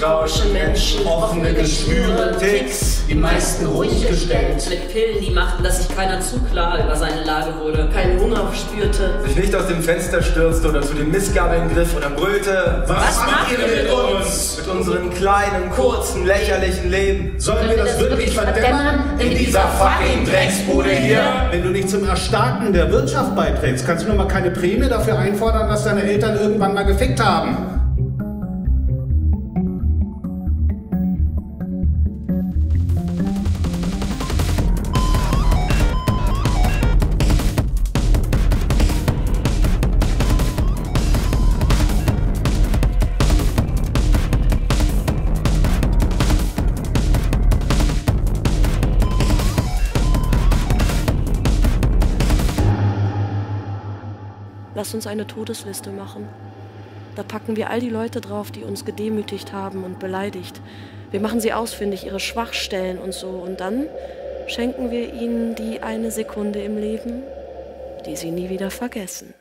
misstrauische Menschen, offene Geschwüre, Ticks, die meisten ruhig gestellt. Mit Pillen, die machten, dass sich keiner zu klar über seine Lage wurde, keinen Hunger spürte, sich nicht aus dem Fenster stürzte oder zu den Missgabeln griff oder brüllte. Was macht ihr mit uns? Mit unserem kleinen, kurzen, lächerlichen Leben? Sollen wir das wirklich verdämmern? In dieser fucking Drecksbude hier? Wenn du nicht zum Erstarken der Wirtschaft beiträgst, kannst du noch mal keine Prämie dafür einfordern, dass deine Eltern irgendwann mal gefickt haben. Lass uns eine Todesliste machen. Da packen wir all die Leute drauf, die uns gedemütigt haben und beleidigt. Wir machen sie ausfindig, ihre Schwachstellen und so. Und dann schenken wir ihnen die eine Sekunde im Leben, die sie nie wieder vergessen.